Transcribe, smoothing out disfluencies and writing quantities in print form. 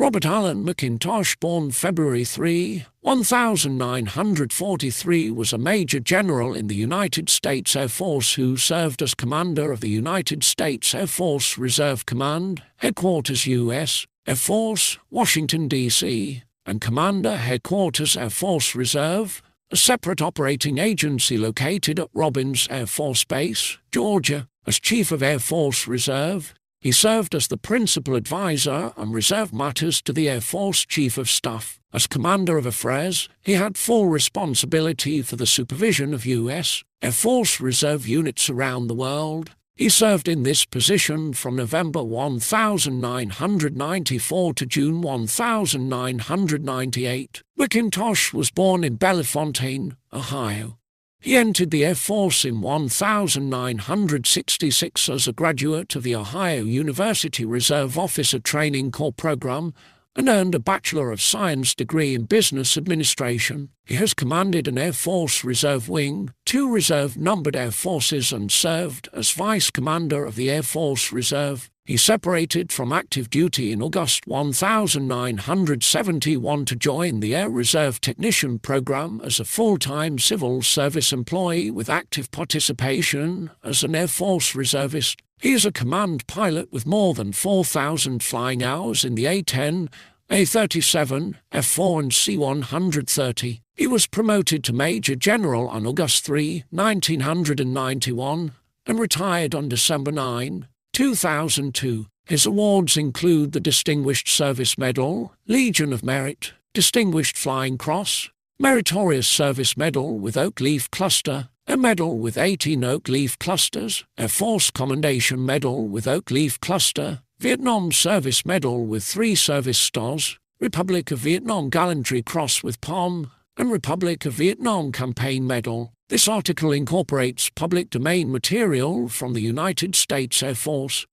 Robert Alan McIntosh, born February 3, 1943, was a Major General in the United States Air Force who served as Commander of the United States Air Force Reserve Command, Headquarters U.S. Air Force, Washington, D.C., and Commander Headquarters Air Force Reserve, a separate operating agency located at Robins Air Force Base, Georgia. As Chief of Air Force Reserve, he served as the principal advisor on reserve matters to the Air Force Chief of Staff. As commander of AFRES, he had full responsibility for the supervision of U.S. Air Force Reserve units around the world. He served in this position from November 1994 to June 1998. McIntosh was born in Bellefontaine, Ohio. He entered the Air Force in 1966 as a graduate of the Ohio University Reserve Officer Training Corps program and earned a Bachelor of Science degree in Business Administration. He has commanded an Air Force Reserve Wing, 2 Reserve Numbered Air Forces, and served as Vice Commander of the Air Force Reserve. He separated from active duty in August 1971 to join the Air Reserve Technician Program as a full-time civil service employee with active participation as an Air Force reservist. He is a command pilot with more than 4,000 flying hours in the A-10, A-37, F-4 and C-130. He was promoted to Major General on August 3, 1991, and retired on December 9, 2002. His awards include the Distinguished Service Medal, Legion of Merit, Distinguished Flying Cross, Meritorious Service Medal with Oak Leaf Cluster, a medal with 18 Oak Leaf Clusters, Air Force Commendation Medal with Oak Leaf Cluster, Vietnam Service Medal with 3 Service Stars, Republic of Vietnam Gallantry Cross with Palm, and Republic of Vietnam Campaign Medal. This article incorporates public domain material from the United States Air Force.